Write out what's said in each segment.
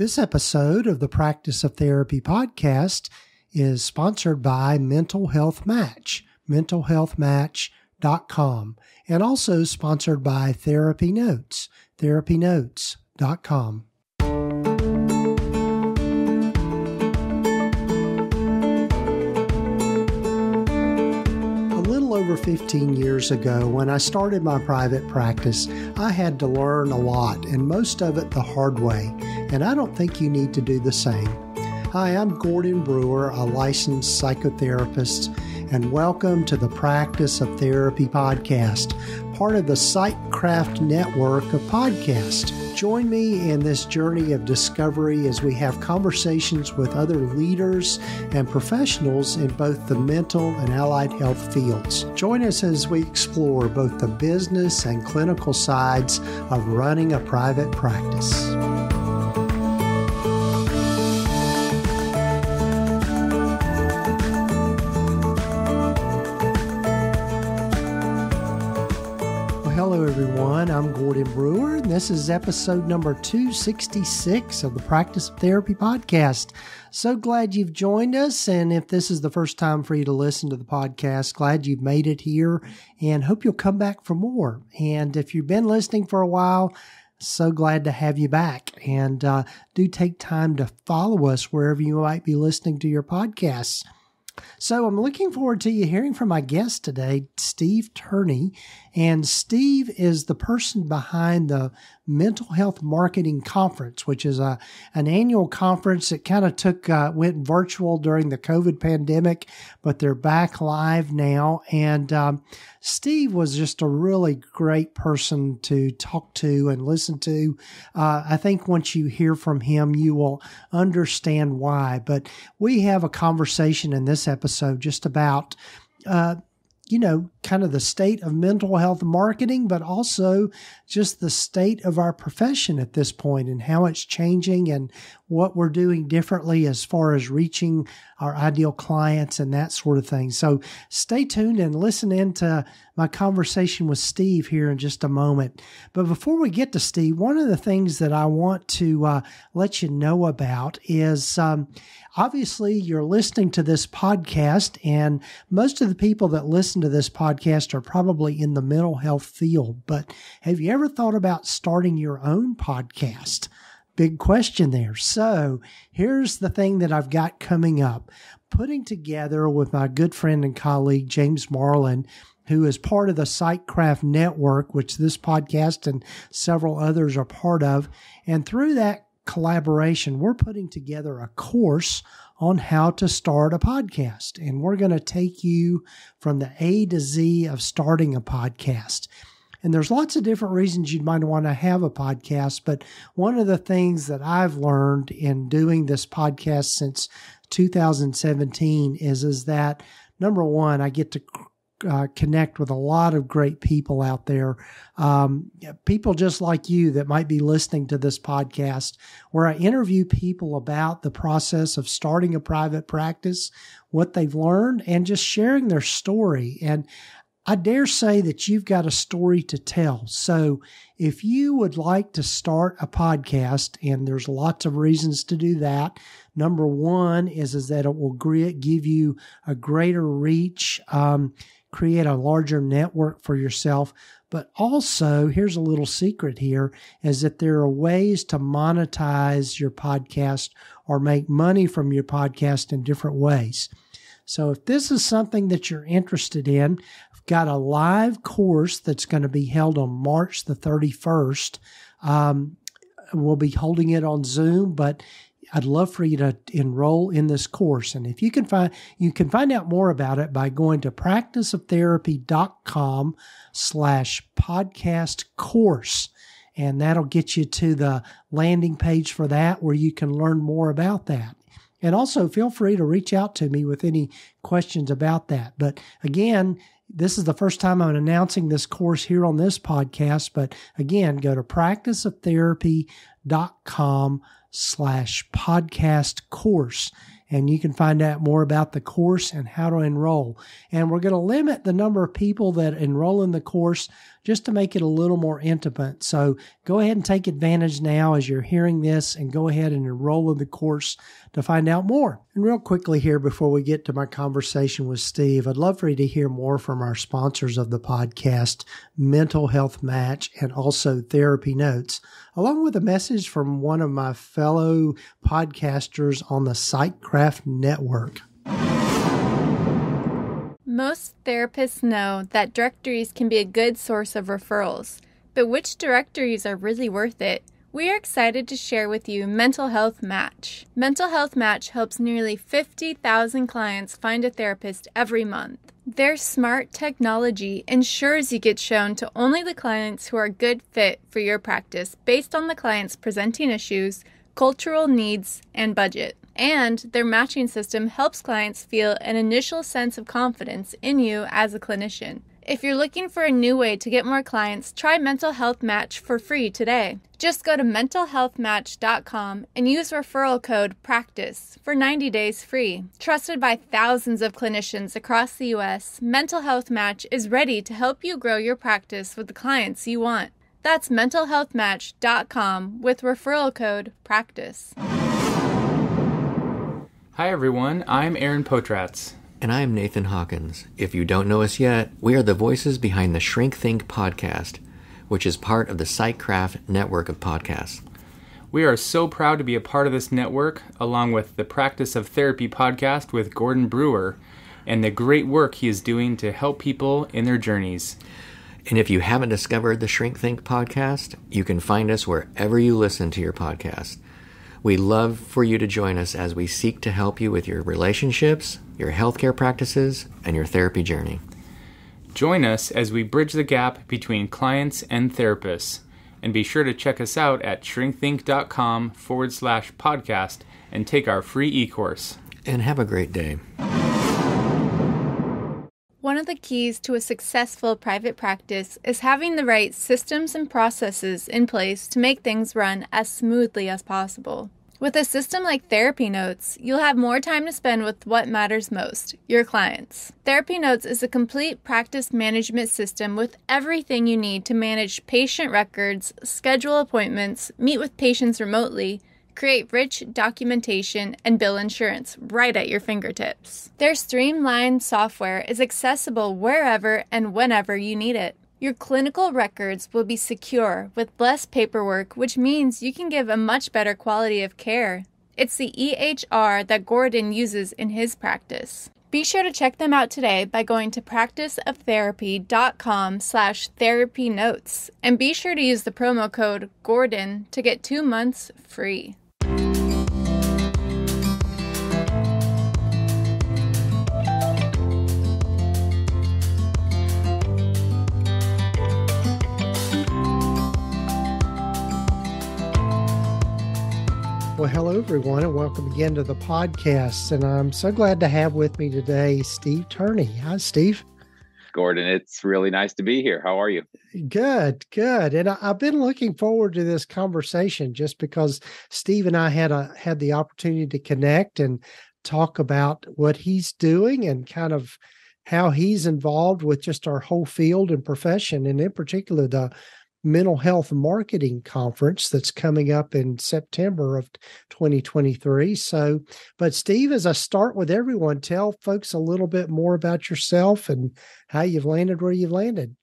This episode of the Practice of Therapy podcast is sponsored by Mental Health Match, MentalHealthMatch.com, and also sponsored by Therapy Notes, TherapyNotes.com. Over 15 years ago, when I started my private practice, I had to learn a lot, and most of it the hard way, and I don't think you need to do the same. Hi, I'm Gordon Brewer, a licensed psychotherapist, and welcome to the Practice of Therapy podcast, part of the PsychCraft Network of podcasts. Join me in this journey of discovery as we have conversations with other leaders and professionals in both the mental and allied health fields. Join us as we explore both the business and clinical sides of running a private practice. Hello, everyone. I'm Gordon Brewer, and this is episode number 266 of the Practice of Therapy podcast. So glad you've joined us, and if this is the first time for you to listen to the podcast, glad you've made it here, and hope you'll come back for more. And if you've been listening for a while, so glad to have you back. And do take time to follow us wherever you might be listening to your podcasts. So I'm looking forward to you hearing from my guest today, Steve Turney. And Steve is the person behind the Mental Health Marketing Conference, which is an annual conference that kind of went virtual during the COVID pandemic, but they're back live now. And Steve was just a really great person to talk to and listen to. I think once you hear from him, you will understand why. But we have a conversation in this episode just about kind of the state of mental health marketing, but also just the state of our profession at this point and how it's changing and what we're doing differently as far as reaching our ideal clients and that sort of thing. So stay tuned and listen in to my conversation with Steve here in just a moment. But before we get to Steve, one of the things that I want to let you know about is obviously you're listening to this podcast, and most of the people that listen to this podcast are probably in the mental health field, but have you ever thought about starting your own podcast? Big question there. So here's the thing that I've got coming up. Putting together with my good friend and colleague, James Marlin, who is part of the PsychCraft Network, which this podcast and several others are part of. And through that collaboration, we're putting together a course on how to start a podcast. And we're going to take you from the A to Z of starting a podcast. And there's lots of different reasons you might want to have a podcast, but one of the things that I've learned in doing this podcast since 2017 is that, number one, I get to connect with a lot of great people out there, people just like you that might be listening to this podcast, where I interview people about the process of starting a private practice, what they've learned, and just sharing their story. And I dare say that you've got a story to tell. So if you would like to start a podcast, and there's lots of reasons to do that, number one is that it will give you a greater reach, create a larger network for yourself. But also, here's a little secret here, is that there are ways to monetize your podcast or make money from your podcast in different ways. So if this is something that you're interested in, I've got a live course that's going to be held on March the 31st. We'll be holding it on Zoom, but I'd love for you to enroll in this course. And if you can find out more about it by going to practiceoftherapy.com/podcast course. And that'll get you to the landing page for that, where you can learn more about that. And also feel free to reach out to me with any questions about that. But again, this is the first time I'm announcing this course here on this podcast. But again, go to practiceoftherapy.com/podcast course. and you can find out more about the course and how to enroll. And we're going to limit the number of people that enroll in the course just to make it a little more intimate. So go ahead and take advantage now as you're hearing this, and go ahead and enroll in the course to find out more. And real quickly here, before we get to my conversation with Steve, I'd love for you to hear more from our sponsors of the podcast, Mental Health Match and also Therapy Notes, along with a message from one of my fellow podcasters on the PsychCraft Network. Most therapists know that directories can be a good source of referrals, but which directories are really worth it? We are excited to share with you Mental Health Match. Mental Health Match helps nearly 50,000 clients find a therapist every month. Their smart technology ensures you get shown to only the clients who are a good fit for your practice based on the client's presenting issues, cultural needs, and budget. And their matching system helps clients feel an initial sense of confidence in you as a clinician. If you're looking for a new way to get more clients, try Mental Health Match for free today. Just go to mentalhealthmatch.com and use referral code PRACTICE for 90 days free. Trusted by thousands of clinicians across the U.S., Mental Health Match is ready to help you grow your practice with the clients you want. That's mentalhealthmatch.com with referral code PRACTICE. Hi everyone, I'm Aaron Potratz. And I'm Nathan Hawkins. If you don't know us yet, we are the voices behind the Shrink Think podcast, which is part of the PsychCraft network of podcasts. We are so proud to be a part of this network, along with the Practice of Therapy podcast with Gordon Brewer, and the great work he is doing to help people in their journeys. And if you haven't discovered the Shrink Think podcast, you can find us wherever you listen to your podcast. We love for you to join us as we seek to help you with your relationships, your healthcare practices, and your therapy journey. Join us as we bridge the gap between clients and therapists. And be sure to check us out at shrinkthink.com/podcast and take our free e-course. And have a great day. One of the keys to a successful private practice is having the right systems and processes in place to make things run as smoothly as possible. With a system like Therapy Notes, you'll have more time to spend with what matters most, your clients. Therapy Notes is a complete practice management system with everything you need to manage patient records, schedule appointments, meet with patients remotely, create rich documentation, and bill insurance right at your fingertips. Their streamlined software is accessible wherever and whenever you need it. Your clinical records will be secure with less paperwork, which means you can give a much better quality of care. It's the EHR that Gordon uses in his practice. Be sure to check them out today by going to practiceoftherapy.com/therapynotes, and be sure to use the promo code GORDON to get 2 months free. Well, hello, everyone, and welcome again to the podcast. And I'm so glad to have with me today Steve Turney. Hi, Steve. Gordon, it's really nice to be here. How are you? Good, good. And I've been looking forward to this conversation just because Steve and I had the opportunity to connect and talk about what he's doing and kind of how he's involved with just our whole field and profession, and in particular, the Mental Health Marketing Conference that's coming up in September of 2023. So, but Steve, as I start with everyone, tell folks a little bit more about yourself and how you've landed where you've landed.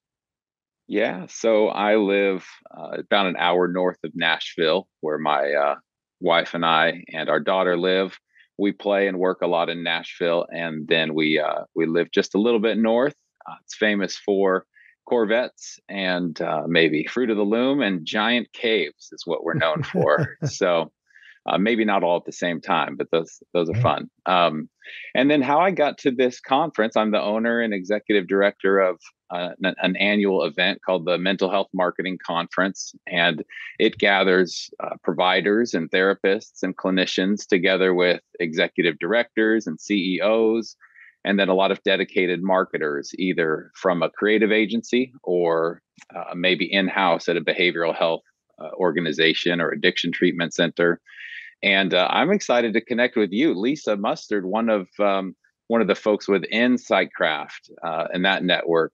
Yeah, so I live about an hour north of Nashville, where my wife and I and our daughter live. We play and work a lot in Nashville, and then we live just a little bit north. It's famous for Corvettes and maybe Fruit of the Loom and giant caves is what we're known for. So maybe not all at the same time, but those are fun. And then how I got to this conference, I'm the owner and executive director of an annual event called the Mental Health Marketing Conference. And it gathers providers and therapists and clinicians together with executive directors and CEOs, and then a lot of dedicated marketers, either from a creative agency or maybe in-house at a behavioral health organization or addiction treatment center. And I'm excited to connect with you, Lisa Mustard, one of the folks within PsychCraft and that network,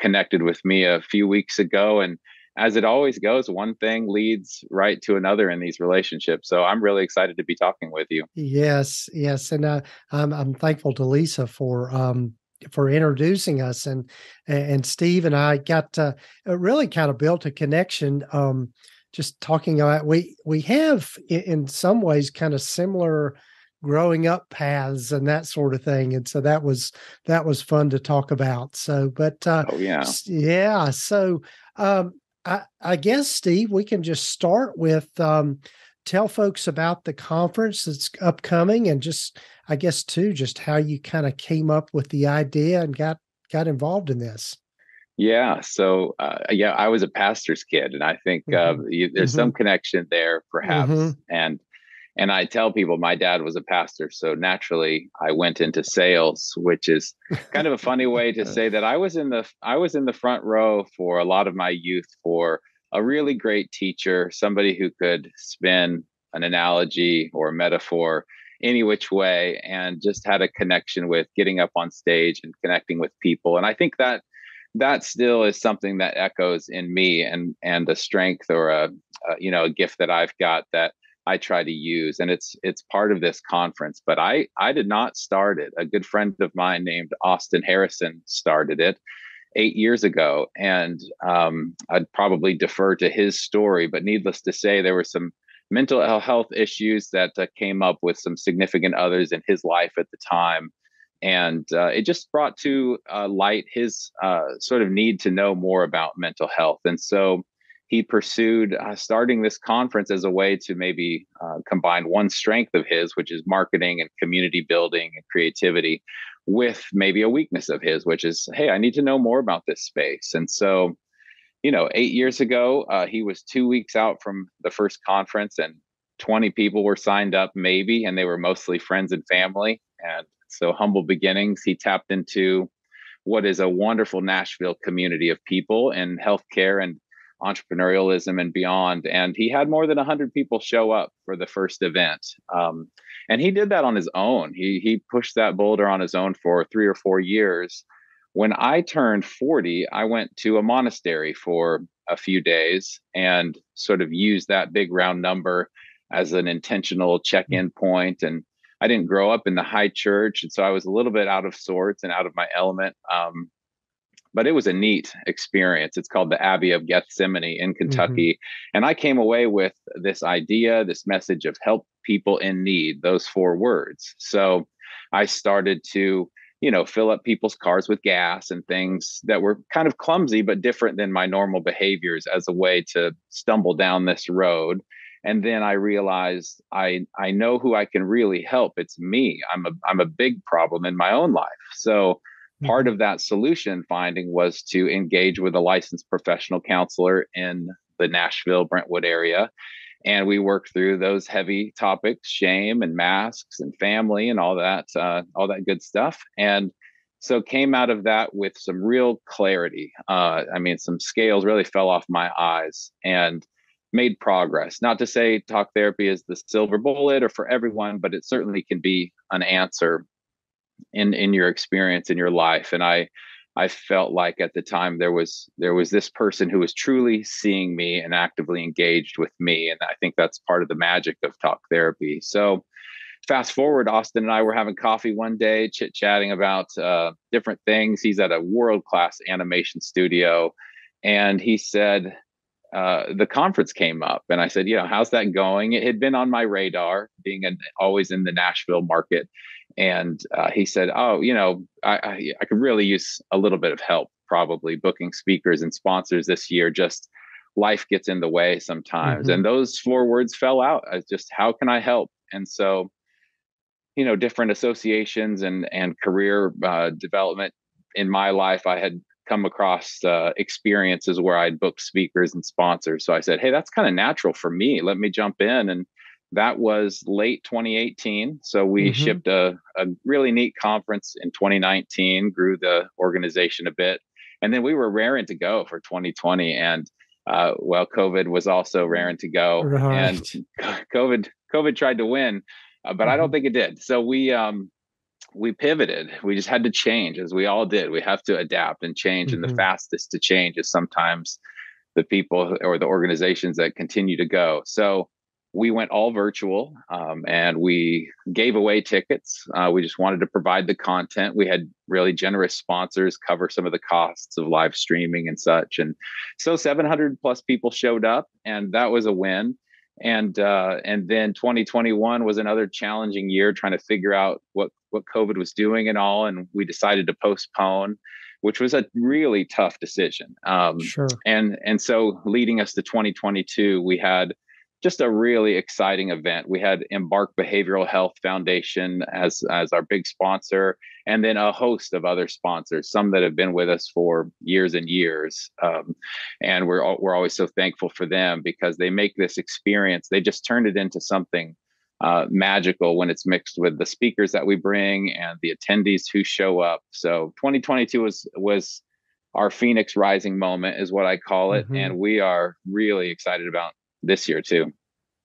connected with me a few weeks ago. And as it always goes, one thing leads right to another in these relationships. So I'm really excited to be talking with you. Yes, yes. And I'm thankful to Lisa for introducing us. And Steve and I got really kind of built a connection, just talking about, we have in some ways kind of similar growing up paths and that sort of thing. And so that was fun to talk about. So, but yeah. So I guess, Steve, we can just start with, tell folks about the conference that's upcoming, and just, I guess, too, just how you kind of came up with the idea and got involved in this. Yeah. So, I was a pastor's kid, and I think there's some connection there, perhaps. Mm-hmm. And I tell people my dad was a pastor, so naturally I went into sales, which is kind of a funny way to say that I was in the front row for a lot of my youth for a really great teacher, somebody who could spin an analogy or a metaphor any which way, and just had a connection with getting up on stage and connecting with people. And I think that still is something that echoes in me, and a strength or a gift that I've got that I try to use, and it's part of this conference. But I did not start it. A good friend of mine named Austin Harrison started it 8 years ago, and I'd probably defer to his story. But needless to say, there were some mental health issues that came up with some significant others in his life at the time, and it just brought to light his sort of need to know more about mental health, and so. He pursued starting this conference as a way to maybe combine one strength of his, which is marketing and community building and creativity, with maybe a weakness of his, which is, hey, I need to know more about this space. And so, 8 years ago, he was 2 weeks out from the first conference, and 20 people were signed up maybe, and they were mostly friends and family. And so humble beginnings. He tapped into what is a wonderful Nashville community of people in healthcare and entrepreneurialism and beyond. And he had more than 100 people show up for the first event. And he did that on his own. He pushed that boulder on his own for 3 or 4 years. When I turned 40, I went to a monastery for a few days and sort of used that big round number as an intentional check-in point. And I didn't grow up in the high church. And so I was a little bit out of sorts and out of my element. But it was a neat experience. It's called the Abbey of Gethsemane in Kentucky. Mm-hmm. And I came away with this idea, this message of help people in need, those four words. So I started to, fill up people's cars with gas and things that were kind of clumsy, but different than my normal behaviors, as a way to stumble down this road. And then I realized I know who I can really help. It's me. I'm a big problem in my own life. So part of that solution finding was to engage with a licensed professional counselor in the Nashville, Brentwood area. And we worked through those heavy topics, shame and masks and family and all that good stuff. And so came out of that with some real clarity. Some scales really fell off my eyes and made progress. Not to say talk therapy is the silver bullet or for everyone, but it certainly can be an answer in your experience, in your life. And I felt like at the time there was this person who was truly seeing me and actively engaged with me. And I think that's part of the magic of talk therapy. So fast forward, Austin and I were having coffee one day, chit-chatting about different things. He's at a world-class animation studio. And he said, the conference came up, and I said, how's that going? It had been on my radar, being always in the Nashville market. And he said, I could really use a little bit of help, probably booking speakers and sponsors this year. Just life gets in the way sometimes. Mm-hmm. And those four words fell out as just, how can I help? And so, different associations and career development in my life, I had come across experiences where I'd booked speakers and sponsors. So I said, hey, that's kind of natural for me. Let me jump in. And that was late 2018. So we shipped a really neat conference in 2019, grew the organization a bit. And then we were raring to go for 2020. And while COVID was also raring to go. Right. And COVID tried to win, but I don't think it did. So we pivoted. We just had to change, as we all did. We have to adapt and change. Mm-hmm. And the fastest to change is sometimes the people or the organizations that continue to go. So we went all virtual, and we gave away tickets. We just wanted to provide the content. We had really generous sponsors cover some of the costs of live streaming and such. And so 700 plus people showed up, and that was a win. And then 2021 was another challenging year, trying to figure out what COVID was doing and all. And we decided to postpone, which was a really tough decision. Sure. And so leading us to 2022, we had just a really exciting event. We had Embark Behavioral Health Foundation as our big sponsor, and then a host of other sponsors, some that have been with us for years and years. And we're always so thankful for them, because they make this experience. They just turn it into something magical when it's mixed with the speakers that we bring and the attendees who show up. So 2022 was our Phoenix rising moment, is what I call it. Mm-hmm. And we are really excited about this year too.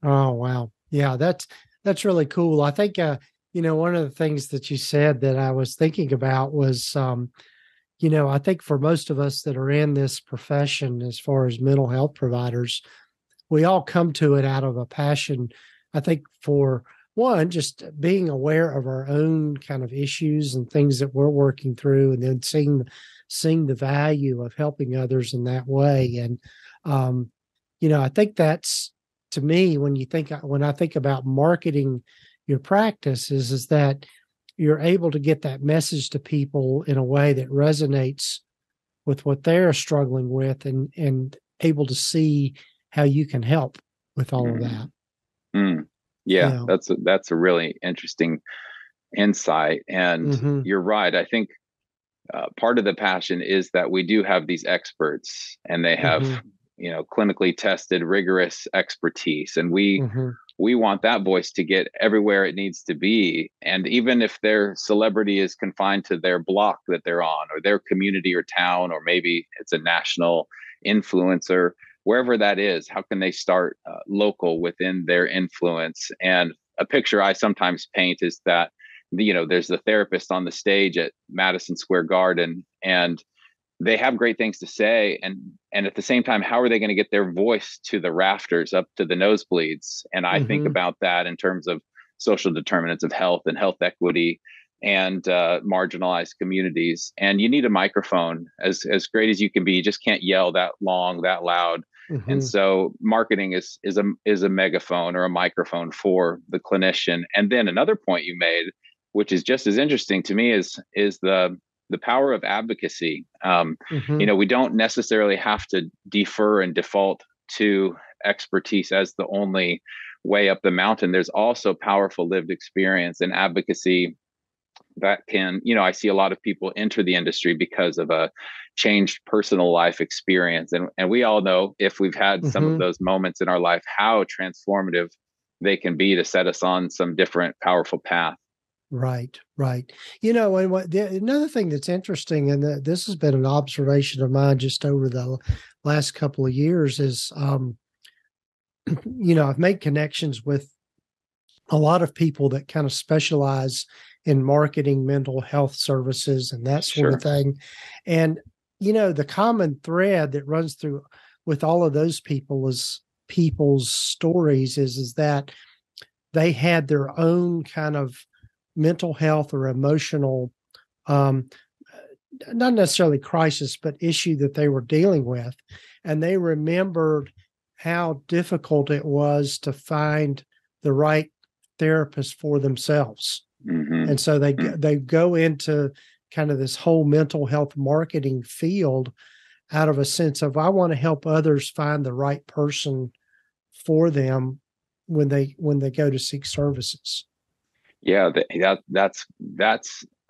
Oh, wow. Yeah, that's really cool. I think, one of the things that you said that I was thinking about was, I think for most of us that are in this profession, as far as mental health providers, we all come to it out of a passion, I think, for one, just being aware of our own kind of issues and things that we're working through, and then seeing the value of helping others in that way. And, I think that's, to me, when I think about marketing your practice, is that you're able to get that message to people in a way that resonates with what they're struggling with, and able to see how you can help with all of that. Mm. Yeah, that's a really interesting insight. And you're right. I think part of the passion is that we do have these experts, and they have clinically tested, rigorous expertise. And we want that voice to get everywhere it needs to be. And even if their celebrity is confined to their block that they're on, or their community or town, or maybe it's a national influencer, wherever that is, how can they start local within their influence? And a picture I sometimes paint is that, there's the therapist on the stage at Madison Square Garden, and they have great things to say. And at the same time, how are they going to get their voice to the rafters, up to the nosebleeds? And I think about that in terms of social determinants of health and health equity and marginalized communities. And you need a microphone. As great as you can be, you just can't yell that long, that loud. Mm-hmm. And so marketing is a megaphone or a microphone for the clinician. And then another point you made, which is just as interesting to me, is the power of advocacy. We don't necessarily have to defer and default to expertise as the only way up the mountain. There's also powerful lived experience and advocacy that can, I see a lot of people enter the industry because of a changed personal life experience. And we all know, if we've had some of those moments in our life, how transformative they can be to set us on some different powerful path. Right. And another thing that's interesting, and this has been an observation of mine just over the last couple of years, is, I've made connections with a lot of people that kind of specialize in marketing mental health services and that sort of thing. And, the common thread that runs through with all of those people is people's stories is that they had their own kind of mental health or emotional, not necessarily crisis, but issue that they were dealing with. And they remembered how difficult it was to find the right therapist for themselves. Mm-hmm. And so they go into kind of this whole mental health marketing field out of a sense of, I want to help others find the right person for them when they go to seek services. Yeah, that's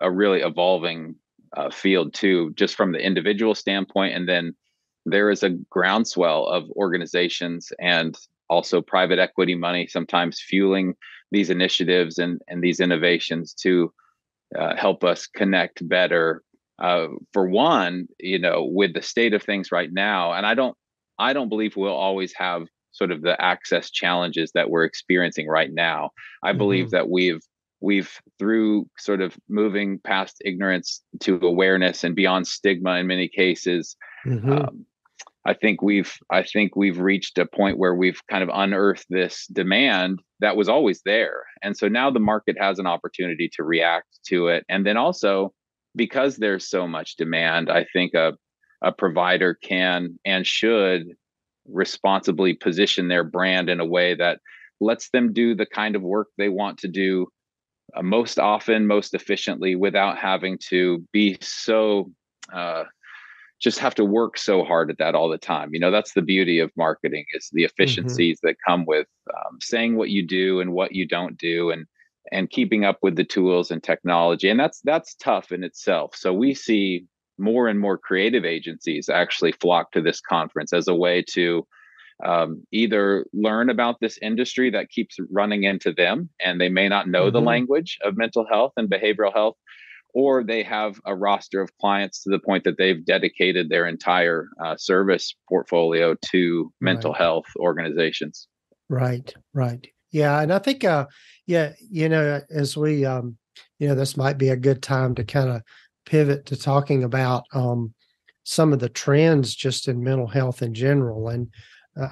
a really evolving field too, just from the individual standpoint. And then there is a groundswell of organizations and also private equity money sometimes fueling these initiatives and these innovations to help us connect better. For one, with the state of things right now, and I don't I don't believe we'll always have sort of the access challenges that we're experiencing right now. I believe that we've through sort of moving past ignorance to awareness and beyond stigma in many cases, I think we've reached a point where we've kind of unearthed this demand that was always there. And so now the market has an opportunity to react to it. And then also, because there's so much demand, I think a provider can and should responsibly position their brand in a way that lets them do the kind of work they want to do most often, most efficiently, without having to be so... just have to work so hard at that all the time. You know, that's the beauty of marketing, is the efficiencies that come with saying what you do and what you don't do, and keeping up with the tools and technology. And that's tough in itself. So we see more and more creative agencies actually flock to this conference as a way to either learn about this industry that keeps running into them, and they may not know the language of mental health and behavioral health, or they have a roster of clients to the point that they've dedicated their entire service portfolio to mental health organizations. Right. Yeah. And I think, as we, this might be a good time to kind of pivot to talking about some of the trends just in mental health in general. And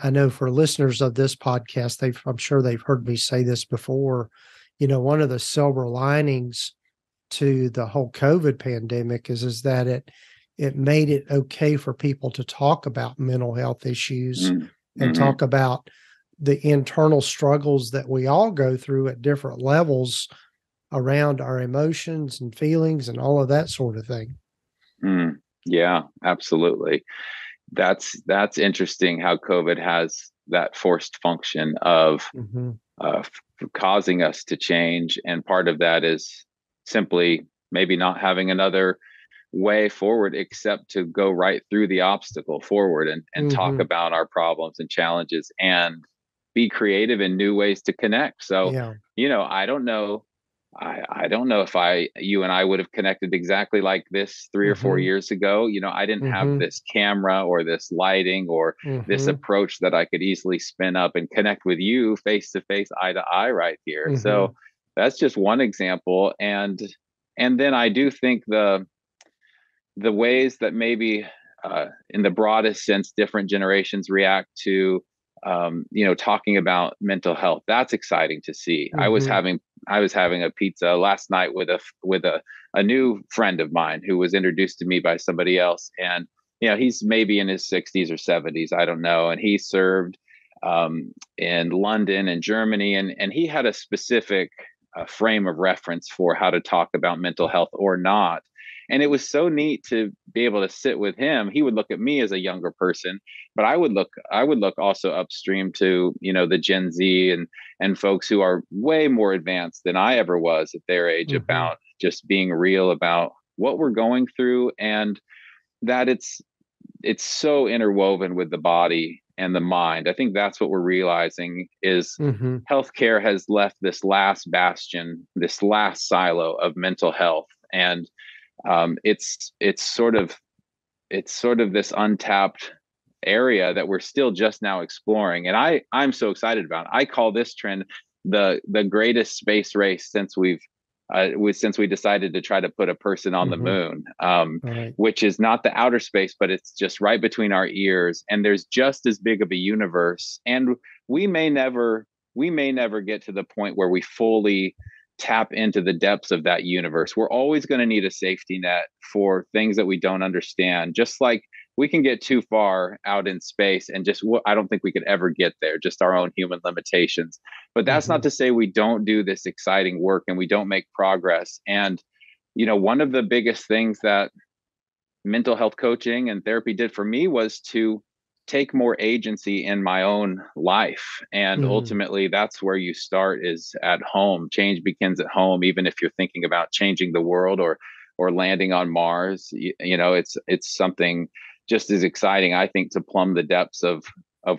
I know for listeners of this podcast, I'm sure they've heard me say this before, one of the silver linings to the whole COVID pandemic is that it made it okay for people to talk about mental health issues and talk about the internal struggles that we all go through at different levels around our emotions and feelings and all of that sort of thing. Yeah, absolutely. That's interesting how COVID has that forced function of causing us to change. And part of that is simply maybe not having another way forward except to go right through the obstacle forward and talk about our problems and challenges and be creative in new ways to connect. So, I don't know if you and I would have connected exactly like this 3 or 4 years ago. I didn't have this camera or this lighting or this approach that I could easily spin up and connect with you face to face, eye to eye right here. So that's just one example. And then I do think the ways that maybe in the broadest sense, different generations react to, talking about mental health. That's exciting to see. I was having a pizza last night with a new friend of mine who was introduced to me by somebody else. And, he's maybe in his 60s or 70s. I don't know. And he served in London and Germany. And he had a specific frame of reference for how to talk about mental health or not. And it was so neat to be able to sit with him. He would look at me as a younger person, but I would look also upstream to, the Gen Z and folks who are way more advanced than I ever was at their age about just being real about what we're going through, and that it's so interwoven with the body and the mind. I think that's what we're realizing is healthcare has left this last bastion, this last silo of mental health. And it's sort of this untapped area that we're still just now exploring. And I'm so excited about it. I call this trend the greatest space race since we decided to try to put a person on the moon, which is not the outer space, but it's just right between our ears. And there's just as big of a universe. And we may never get to the point where we fully tap into the depths of that universe. We're always going to need a safety net for things that we don't understand. Just like we can get too far out in space and just, I don't think we could ever get there, just our own human limitations. But that's not to say we don't do this exciting work and we don't make progress. And, one of the biggest things that mental health coaching and therapy did for me was to take more agency in my own life. And ultimately, that's where you start, is at home. Change begins at home, even if you're thinking about changing the world or landing on Mars. It's something just as exciting, I think, to plumb the depths of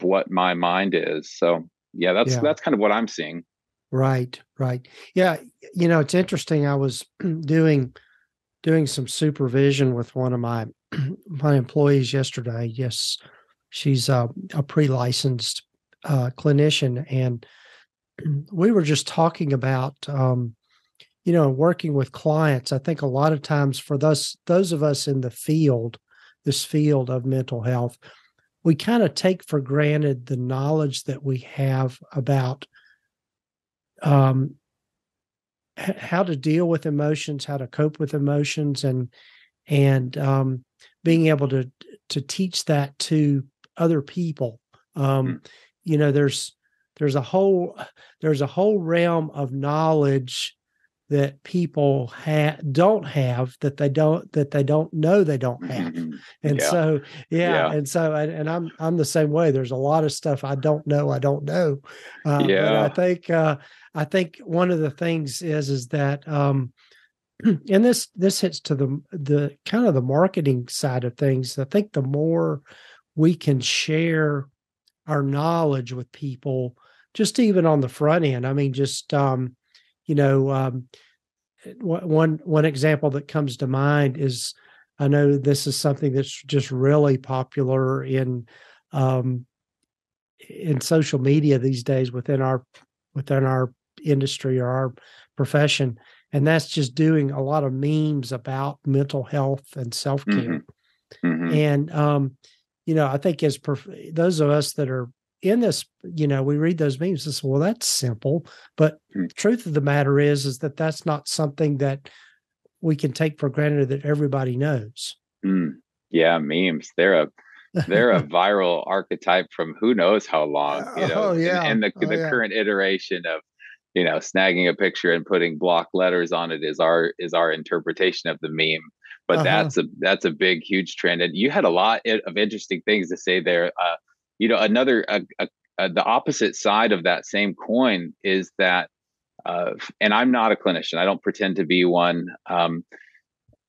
what my mind is. So, yeah, that's kind of what I'm seeing. Right. Yeah. It's interesting. I was doing some supervision with one of my employees yesterday. Yes. She's a pre-licensed clinician. And we were just talking about, you know, working with clients. I think a lot of times for those of us in the field, this field of mental health, we kind of take for granted the knowledge that we have about how to deal with emotions, how to cope with emotions, and being able to teach that to other people. You know, there's a whole realm of knowledge that people don't have that they don't know they don't have. And yeah. And I'm the same way. There's a lot of stuff I don't know. But I think one of the things is that and this hits to the kind of the marketing side of things. I think the more we can share our knowledge with people, just even on the front end. I mean, just one example that comes to mind is, I know this is something that's just really popular in social media these days within our industry or our profession, and that's just doing a lot of memes about mental health and self-care. Mm-hmm. And you know, I think as those of us that are in this, you know, we read those memes and say, well, that's simple. But the truth of the matter is that that's not something that we can take for granted that everybody knows. Mm. Yeah, memes. They're a viral archetype from who knows how long, you know. Oh, yeah. And the current iteration of, you know, snagging a picture and putting block letters on it is our interpretation of the meme. But that's a big, huge trend. And you had a lot of interesting things to say there. You know, another the opposite side of that same coin is that, and I'm not a clinician. I don't pretend to be one.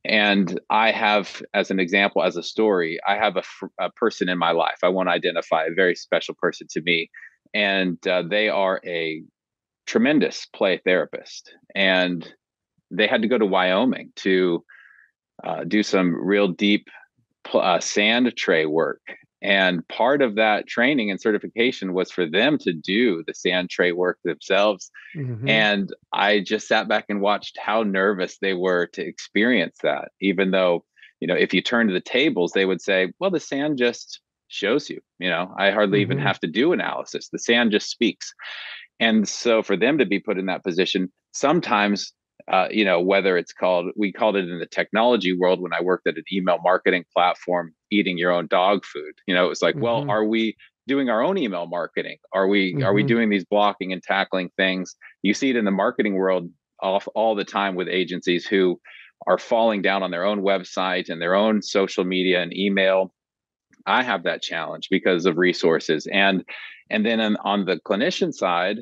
And I have, as an example, as a story, I have a person in my life. I want to identify a very special person to me, and they are a tremendous play therapist. And they had to go to Wyoming to do some real deep sand tray work. And part of that training and certification was for them to do the sand tray work themselves. Mm-hmm. And I just sat back and watched how nervous they were to experience that, even though, you know, if you turn to the tables, they would say, well, the sand just shows you, you know, I hardly even have to do analysis. The sand just speaks. And so for them to be put in that position, sometimes, you know, whether it's we called it in the technology world, when I worked at an email marketing platform, eating your own dog food. You know, it was like, well, are we doing our own email marketing? Are we doing these blocking and tackling things? You see it in the marketing world all the time with agencies who are falling down on their own website and their own social media and email. I have that challenge because of resources. And then on the clinician side,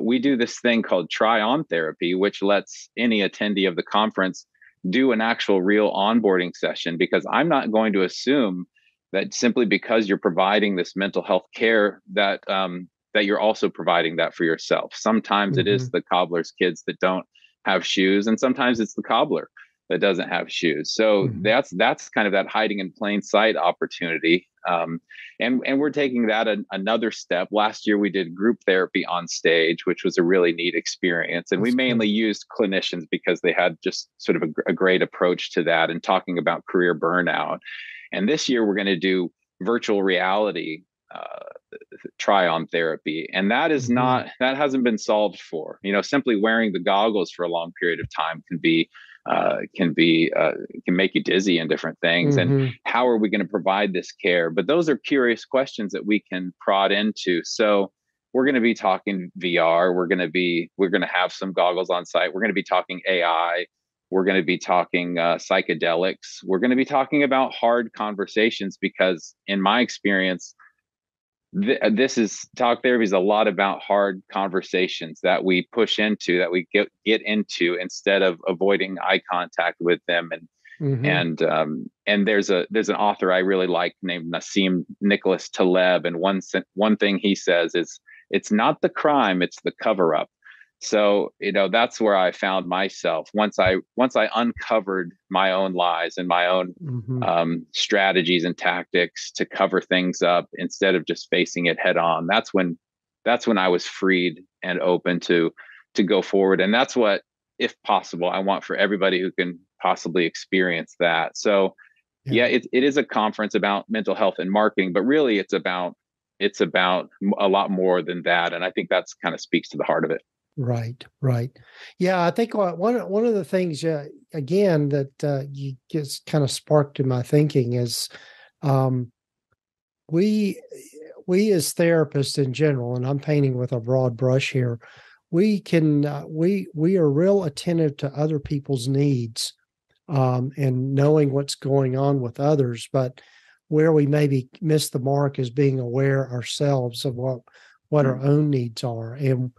we do this thing called try on therapy, which lets any attendee of the conference do an actual real onboarding session, because I'm not going to assume that simply because you're providing this mental health care that you're also providing that for yourself. Sometimes it is the cobbler's kids that don't have shoes, and sometimes it's the cobbler that doesn't have shoes. So that's kind of that hiding in plain sight opportunity. And we're taking that another step. Last year, we did group therapy on stage, which was a really neat experience. And we mainly used clinicians because they had just sort of a great approach to that and talking about career burnout. And this year, we're going to do virtual reality try on therapy. And that is not, that hasn't been solved for, you know, simply wearing the goggles for a long period of time can make you dizzy and different things. And how are we going to provide this care? But those are curious questions that we can prod into. So we're going to be talking VR. We're going to have some goggles on site. We're going to be talking AI. We're going to be talking psychedelics. We're going to be talking about hard conversations, because in my experience, talk therapy is a lot about hard conversations that we push into, that we get into, instead of avoiding eye contact with them. And there's an author I really like named Nassim Nicholas Taleb, and one thing he says is, it's not the crime, it's the cover up. So, you know, that's where I found myself once I uncovered my own lies and my own strategies and tactics to cover things up instead of just facing it head on. That's when I was freed and open to go forward. And that's what, if possible, I want for everybody who can possibly experience that. So yeah, it is a conference about mental health and marketing, but really it's about a lot more than that. And I think that's kind of speaks to the heart of it. Right. Yeah, I think one of the things, again, that you just kind of sparked in my thinking is we as therapists in general, and I'm painting with a broad brush here, we are real attentive to other people's needs and knowing what's going on with others. But where we maybe miss the mark is being aware ourselves of what our own needs are. And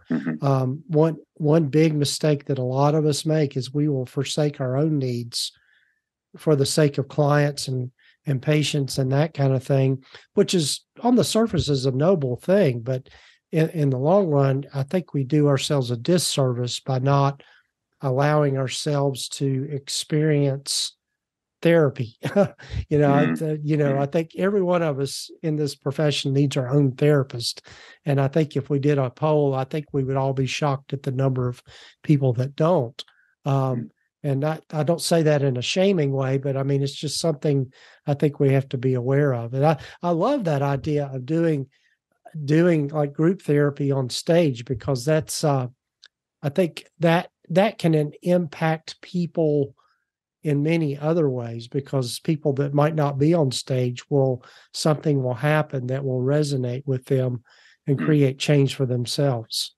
one big mistake that a lot of us make is we will forsake our own needs for the sake of clients and patients and that kind of thing, which is on the surface is a noble thing. But in the long run, I think we do ourselves a disservice by not allowing ourselves to experience therapy. I think every one of us in this profession needs our own therapist. And I think if we did a poll, I think we would all be shocked at the number of people that don't. And I don't say that in a shaming way, but I mean, it's just something I think we have to be aware of. And I love that idea of doing like group therapy on stage, because that's, I think that can impact people in many other ways, because people that might not be on stage something will happen that will resonate with them and create change for themselves.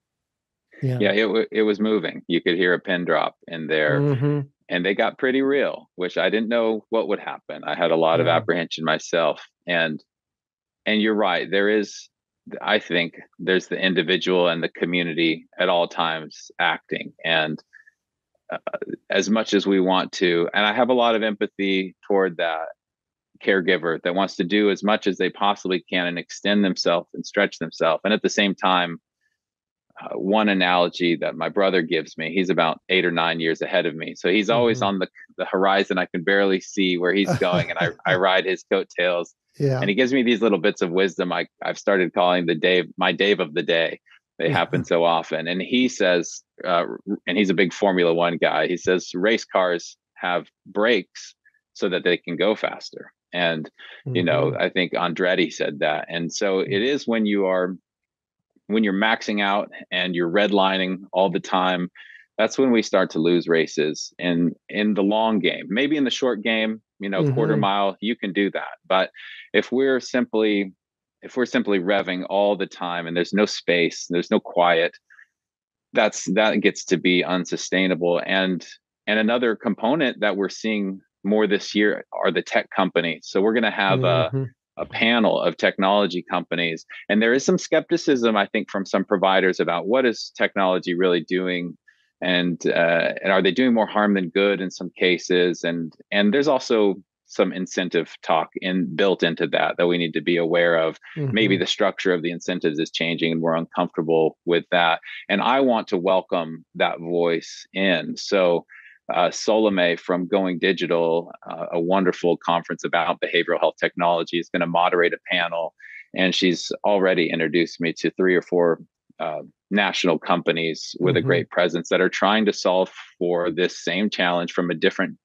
Yeah, it was moving. You could hear a pin drop in there, and they got pretty real, which I didn't know what would happen. I had a lot of apprehension myself, and you're right. I think there's the individual and the community at all times acting, and as much as we want to. And I have a lot of empathy toward that caregiver that wants to do as much as they possibly can and extend themselves and stretch themselves. And at the same time, one analogy that my brother gives me, he's about 8 or 9 years ahead of me. So he's always on the horizon. I can barely see where he's going. And I ride his coattails. Yeah. And he gives me these little bits of wisdom. I've started calling my Dave of the day. They happen so often. And he says, and he's a big Formula One guy, he says, race cars have brakes so that they can go faster. And, I think Andretti said that. And so it is when you're maxing out and you're redlining all the time, that's when we start to lose races in the long game. Maybe in the short game, quarter mile, you can do that. But if we're simply revving all the time and there's no space, there's no quiet, that gets to be unsustainable. And another component that we're seeing more this year are the tech companies. So we're going to have a panel of technology companies. And there is some skepticism, I think, from some providers about what is technology really doing, and are they doing more harm than good in some cases? And there's also some incentive talk built into that we need to be aware of. Maybe the structure of the incentives is changing and we're uncomfortable with that. And I want to welcome that voice in. So Solome from Going Digital, a wonderful conference about behavioral health technology, is going to moderate a panel. And she's already introduced me to 3 or 4 national companies with a great presence that are trying to solve for this same challenge from a different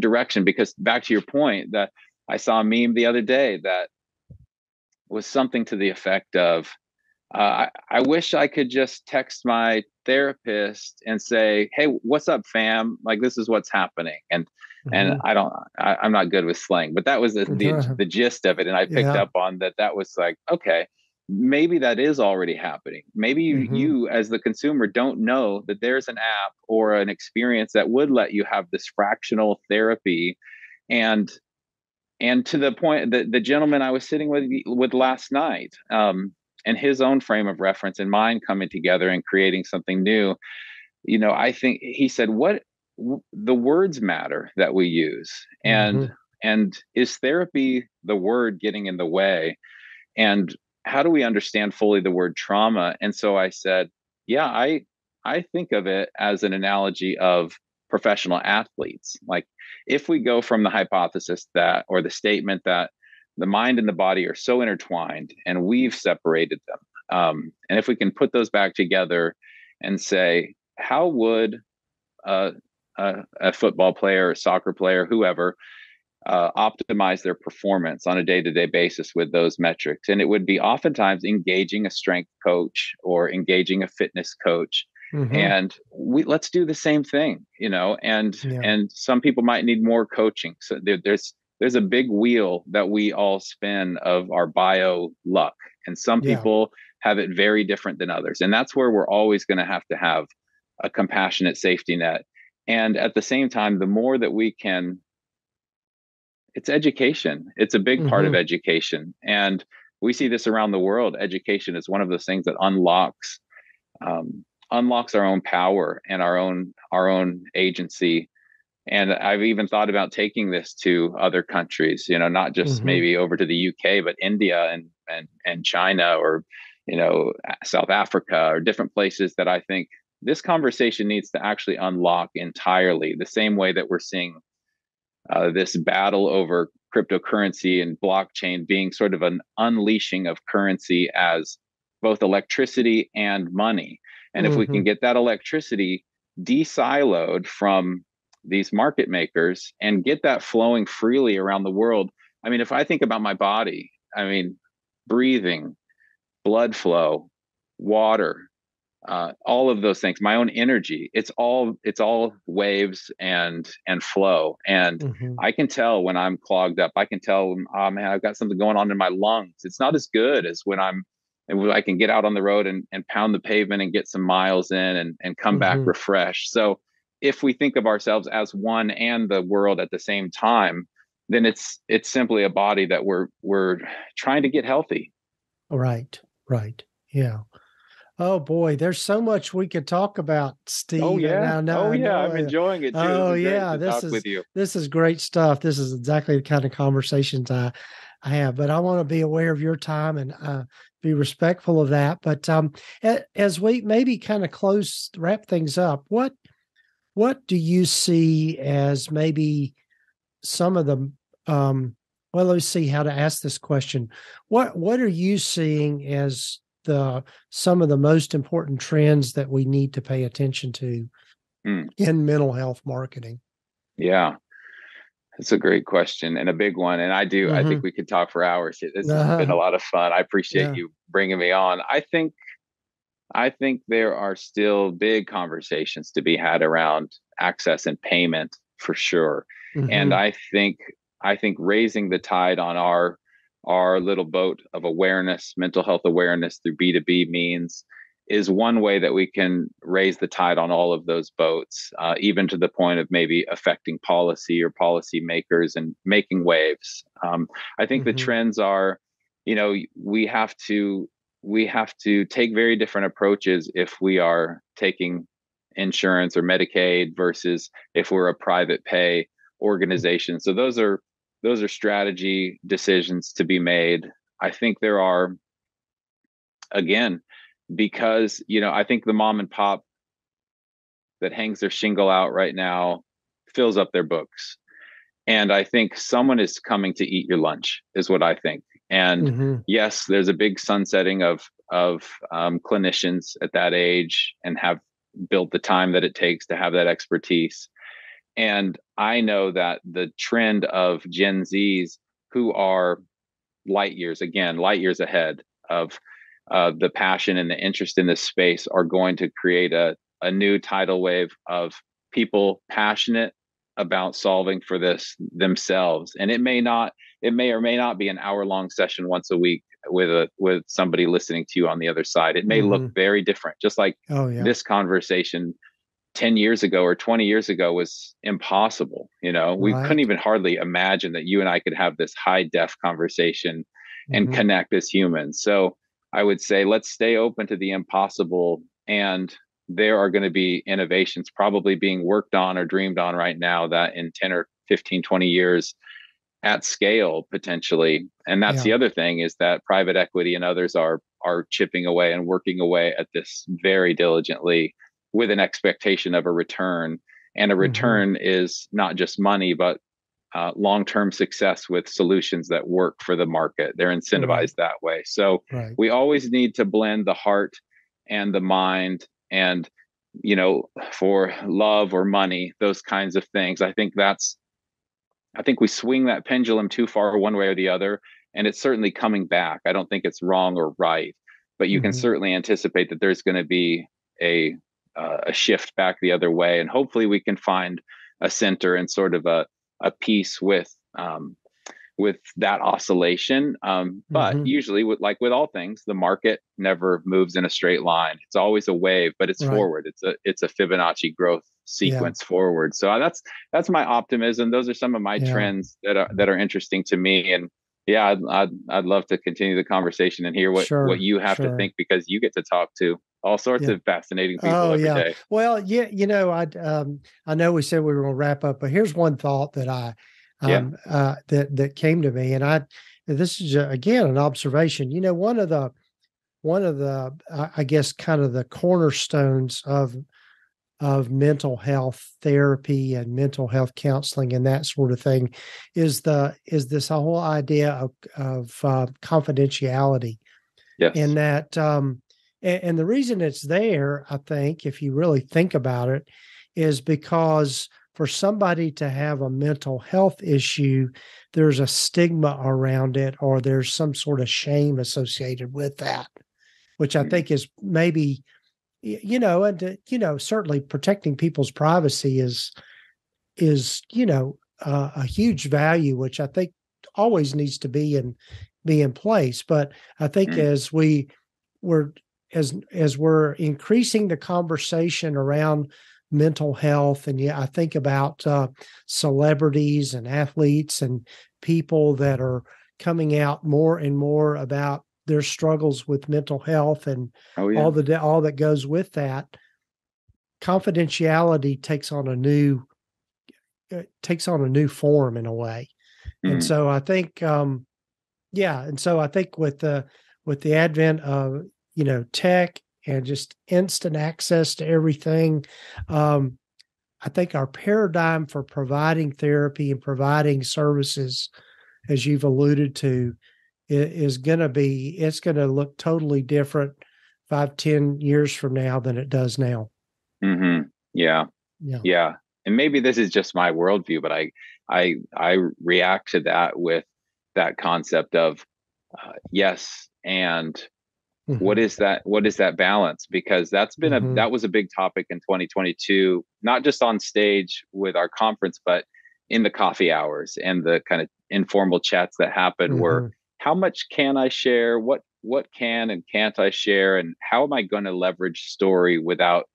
direction. Because back to your point, that I saw a meme the other day that was something to the effect of, I wish I could just text my therapist and say, hey, what's up, fam? Like, this is what's happening. And I'm not good with slang, but that was the gist of it. And I picked up on that was like, okay, maybe that is already happening. Maybe you as the consumer don't know that there's an app or an experience that would let you have this fractional therapy. And to the point that the gentleman I was sitting with last night, and his own frame of reference and mine coming together and creating something new, I think he said, the words matter that we use. And is therapy the word getting in the way? And how do we understand fully the word trauma? And so I said, yeah, I I think of it as an analogy of professional athletes. Like if we go from the hypothesis that, or the statement that the mind and the body are so intertwined and we've separated them. And if we can put those back together and say, how would a football player, a soccer player, whoever, optimize their performance on a day-to-day basis with those metrics? And it would be oftentimes engaging a strength coach or engaging a fitness coach. Mm-hmm. And let's do the same thing, you know, and some people might need more coaching. So there's a big wheel that we all spin of our bio luck. And some people have it very different than others. And that's where we're always going to have a compassionate safety net. And at the same time, the more that we can, it's education. It's a big part of education. And we see this around the world. Education is one of those things that unlocks our own power and our own agency. And I've even thought about taking this to other countries, you know, not just maybe over to the UK, but India and China, or, you know, South Africa, or different places that I think this conversation needs to actually unlock entirely, the same way that we're seeing this battle over cryptocurrency and blockchain being sort of an unleashing of currency as both electricity and money. And if we can get that electricity de-siloed from these market makers and get that flowing freely around the world. I mean, if I think about my body, I mean, breathing, blood flow, water, all of those things, my own energy, it's all waves and flow. And I can tell when I'm clogged up, I can tell, oh man, I've got something going on in my lungs. It's not as good as when I can get out on the road and pound the pavement and get some miles in and come back refreshed. So if we think of ourselves as one and the world at the same time, then it's simply a body that we're trying to get healthy. Right. Yeah. Oh boy, there's so much we could talk about, Steve. Oh yeah. I'm enjoying it too. Oh yeah, this is great stuff. This is exactly the kind of conversations I have, but I want to be aware of your time and be respectful of that. But as we maybe kind of wrap things up, what do you see as maybe some of the, well, let's see how to ask this question. What are you seeing as some of the most important trends that we need to pay attention to in mental health marketing? Yeah, that's a great question and a big one. And I think we could talk for hours. This has been a lot of fun. I appreciate you bringing me on. I think there are still big conversations to be had around access and payment for sure. And I think raising the tide on our little boat of awareness, mental health awareness through B2B means is one way that we can raise the tide on all of those boats, even to the point of maybe affecting policy or policy makers and making waves. I think the trends are, you know, we have to take very different approaches if we are taking insurance or Medicaid versus if we're a private pay organization. So those are strategy decisions to be made. I think there are, again, because, you know, I think the mom and pop that hangs their shingle out right now fills up their books. And I think someone is coming to eat your lunch is what I think. And yes, there's a big sunsetting of clinicians at that age and have built the time that it takes to have that expertise. And I know that the trend of Gen Zs, who are light years ahead of the passion and the interest in this space, are going to create a new tidal wave of people passionate about solving for this themselves. And it may or may not be an hour-long session once a week with somebody listening to you on the other side. It may look very different, just like this conversation 10 years ago or 20 years ago was impossible. You know, we couldn't even hardly imagine that you and I could have this high-def conversation and connect as humans. So I would say, let's stay open to the impossible, and there are going to be innovations probably being worked on or dreamed on right now that in 10 or 15, 20 years at scale potentially. And that's the other thing, is that private equity and others are chipping away and working away at this very diligently with an expectation of a return. And a return is not just money, but long-term success with solutions that work for the market. They're incentivized that way. So we always need to blend the heart and the mind and, you know, for love or money, those kinds of things. I think we swing that pendulum too far one way or the other, and it's certainly coming back. I don't think it's wrong or right, but you can certainly anticipate that there's going to be a shift back the other way. And hopefully we can find a center and sort of a peace with that oscillation. But usually with all things, the market never moves in a straight line. It's always a wave, but it's forward. It's a Fibonacci growth sequence forward. So that's my optimism. Those are some of my trends that are interesting to me. And yeah, I'd love to continue the conversation and hear what you have to think, because you get to talk to all sorts of fascinating people every day. Well, yeah, you know, I know we said we were going to wrap up, but here's one thought that that came to me, and this is again an observation. You know, one of the I guess kind of the cornerstones of mental health therapy and mental health counseling and that sort of thing is this whole idea of confidentiality. Yes. And that and the reason it's there, I think, if you really think about it, is because for somebody to have a mental health issue, there's a stigma around it, or there's some sort of shame associated with that, which I think is maybe, you know, and, you know, certainly protecting people's privacy is, you know, a huge value, which I think always needs to be in place. But I think as we're increasing the conversation around mental health, and I think about celebrities and athletes and people that are coming out more and more about their struggles with mental health and all that goes with that. Confidentiality takes on a new form in a way, and so I think, with the advent of, you know, tech and just instant access to everything, I think our paradigm for providing therapy and providing services, as you've alluded to, it's going to look totally different 5-10 years from now than it does now. Mm-hmm. Yeah. And maybe this is just my worldview, but I react to that with that concept of yes and. Mm-hmm. What is that balance? Because that's been that was a big topic in 2022, not just on stage with our conference, but in the coffee hours and the kind of informal chats that happened were, how much can I share? What can and can't I share? And how am I going to leverage story without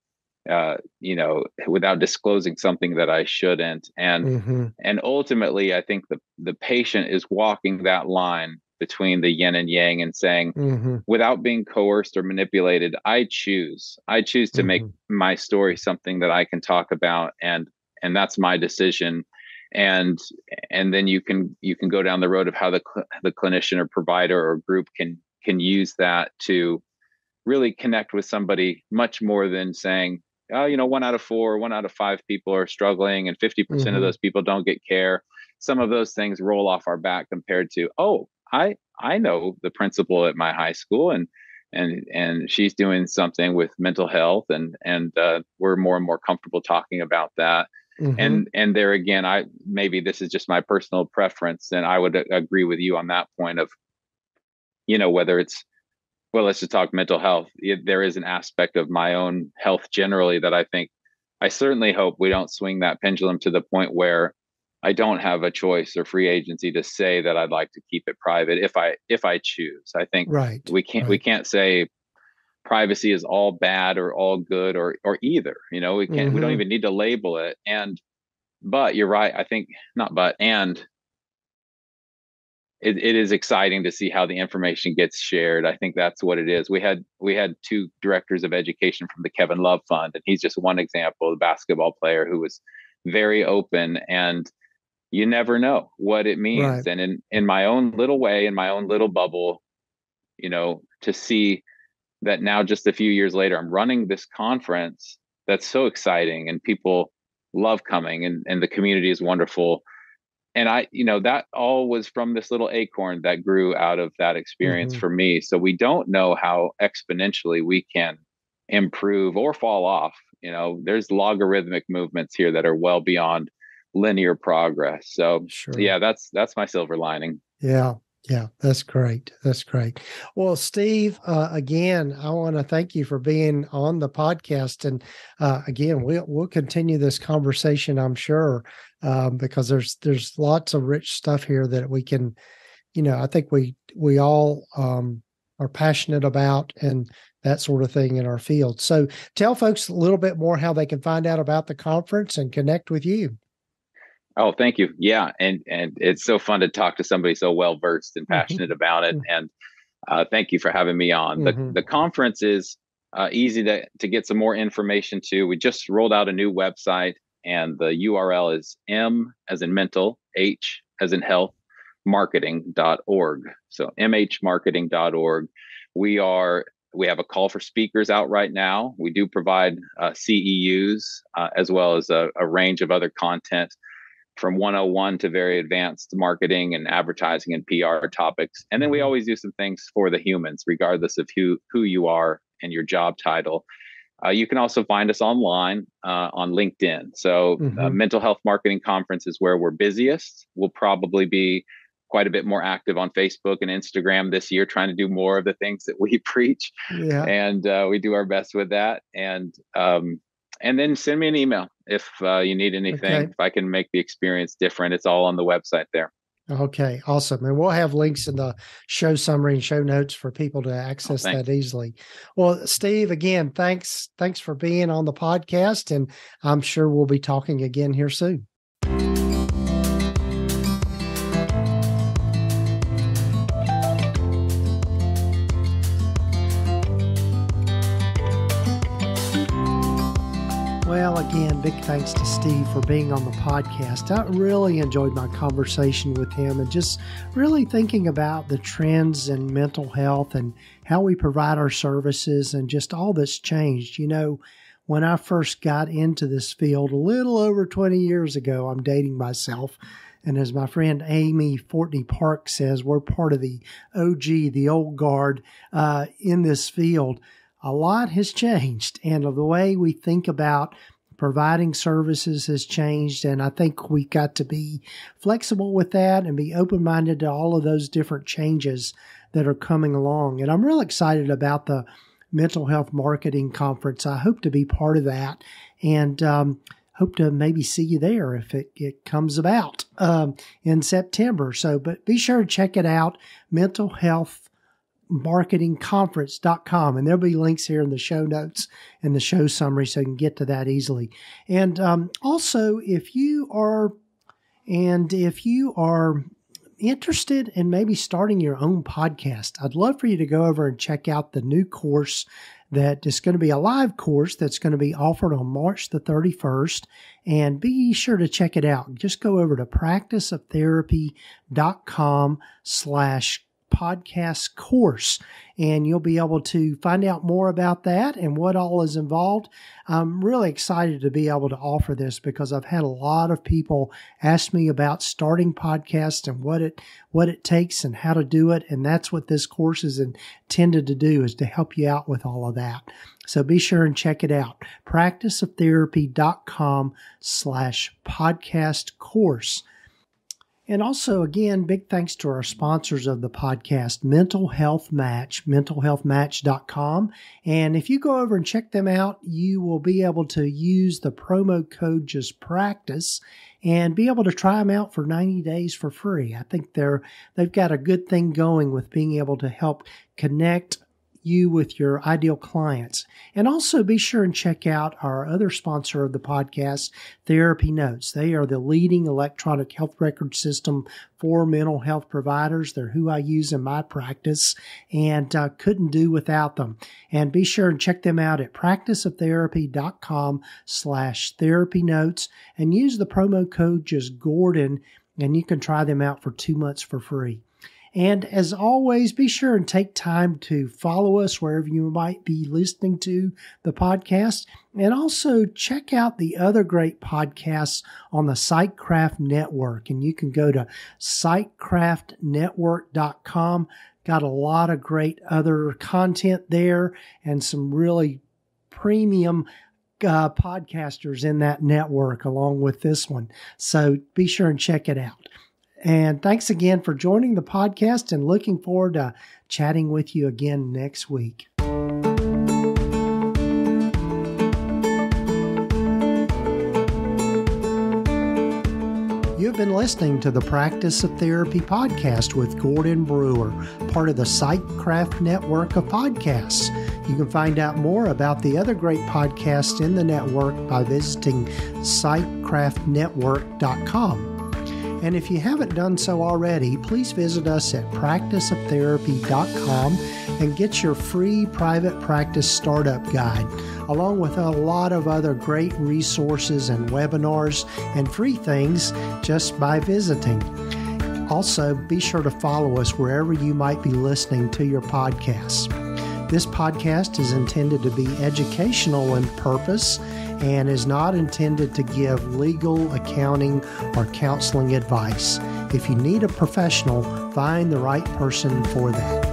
disclosing something that I shouldn't? And, and ultimately I think the patient is walking that line between the yin and yang and saying, without being coerced or manipulated, I choose to make my story something that I can talk about. And that's my decision. And then you can go down the road of how the clinician or provider or group can use that to really connect with somebody much more than saying, oh, you know, 1 out of 4, 1 out of 5 people are struggling and 50% of those people don't get care. Some of those things roll off our back compared to, oh, I know the principal at my high school and she's doing something with mental health and we're more and more comfortable talking about that. And there again, maybe this is just my personal preference, and I would agree with you on that point of, you know, whether it's, well, let's just talk mental health. There is an aspect of my own health generally that I think, I certainly hope we don't swing that pendulum to the point where I don't have a choice or free agency to say that I'd like to keep it private if I choose. I think we can't say privacy is all bad or all good or either. You know, we can't we don't even need to label it. But you're right, I think not but and it is exciting to see how the information gets shared. I think that's what it is. We had 2 directors of education from the Kevin Love Fund, and he's just one example, the basketball player who was very open, and you never know what it means. Right. And in my own little way, in my own little bubble, you know, to see that now just a few years later, I'm running this conference that's so exciting, and people love coming, and the community is wonderful. And I, you know, that all was from this little acorn that grew out of that experience for me. So we don't know how exponentially we can improve or fall off. You know, there's logarithmic movements here that are well beyond linear progress. So yeah, that's my silver lining. Yeah. Yeah, that's great. That's great. Well, Steve, again, I want to thank you for being on the podcast. And again, we'll continue this conversation, I'm sure, because there's lots of rich stuff here that we can, you know, I think we all are passionate about and that sort of thing in our field. So tell folks a little bit more how they can find out about the conference and connect with you. Oh, thank you. Yeah. And it's so fun to talk to somebody so well-versed and passionate about it. And thank you for having me on. The conference is easy to get some more information to. We just rolled out a new website, and the URL is M as in mental, H as in health, marketing.org. So MHmarketing.org. We have a call for speakers out right now. We do provide CEUs as well as a range of other content, from 101 to very advanced marketing and advertising and PR topics. And then we always do some things for the humans, regardless of who you are and your job title. You can also find us online on LinkedIn. So Mental Health Marketing Conference is where we're busiest. We'll probably be quite a bit more active on Facebook and Instagram this year, trying to do more of the things that we preach. Yeah. And we do our best with that. And then send me an email if you need anything, if I can make the experience different. It's all on the website there. Okay, awesome. And we'll have links in the show summary and show notes for people to access that easily. Well, Steve, again, thanks for being on the podcast. And I'm sure we'll be talking again here soon. Well, again, big thanks to Steve for being on the podcast. I really enjoyed my conversation with him and just really thinking about the trends in mental health and how we provide our services and just all that's changed. You know, when I first got into this field a little over 20 years ago, I'm dating myself. And as my friend Amy Fortney Park says, we're part of the OG, the old guard in this field. A lot has changed, and the way we think about providing services has changed, and I think we've got to be flexible with that and be open-minded to all of those different changes that are coming along. And I'm real excited about the Mental Health Marketing Conference. I hope to be part of that, and hope to maybe see you there if it comes about in September. So, but be sure to check it out, Mental Health MHmarketingConference.com, and there'll be links here in the show notes and the show summary so you can get to that easily. And also, if you are interested in maybe starting your own podcast, I'd love for you to go over and check out the new course that is going to be a live course that's going to be offered on March the 31st. And be sure to check it out. Just go over to practiceoftherapy.com/podcast course, and you'll be able to find out more about that and what all is involved. I'm really excited to be able to offer this because I've had a lot of people ask me about starting podcasts and what it takes and how to do it, and that's what this course is intended to do, is to help you out with all of that. So be sure and check it out, practiceoftherapy.com/podcast course. And also, again, big thanks to our sponsors of the podcast, Mental Health Match, mentalhealthmatch.com. And if you go over and check them out, you will be able to use the promo code JustPractice and be able to try them out for 90 days for free. I think they've got a good thing going with being able to help connect you with your ideal clients. And also be sure and check out our other sponsor of the podcast, Therapy Notes. They are the leading electronic health record system for mental health providers. They're who I use in my practice, and I couldn't do without them. And be sure and check them out at practiceoftherapy.com/therapynotes and use the promo code JustGordon, and you can try them out for 2 months for free. And as always, be sure and take time to follow us wherever you might be listening to the podcast. And also check out the other great podcasts on the PsychCraft Network. And you can go to PsychCraftNetwork.com. Got a lot of great other content there and some really premium podcasters in that network along with this one. So be sure and check it out. And thanks again for joining the podcast and looking forward to chatting with you again next week. You've been listening to the Practice of Therapy podcast with Gordon Brewer, part of the PsychCraft Network of podcasts. You can find out more about the other great podcasts in the network by visiting psychcraftnetwork.com. And if you haven't done so already, please visit us at practiceoftherapy.com and get your free private practice startup guide, along with a lot of other great resources and webinars and free things just by visiting. Also, be sure to follow us wherever you might be listening to your podcasts. This podcast is intended to be educational in purpose and is not intended to give legal, accounting, or counseling advice. If you need a professional, find the right person for that.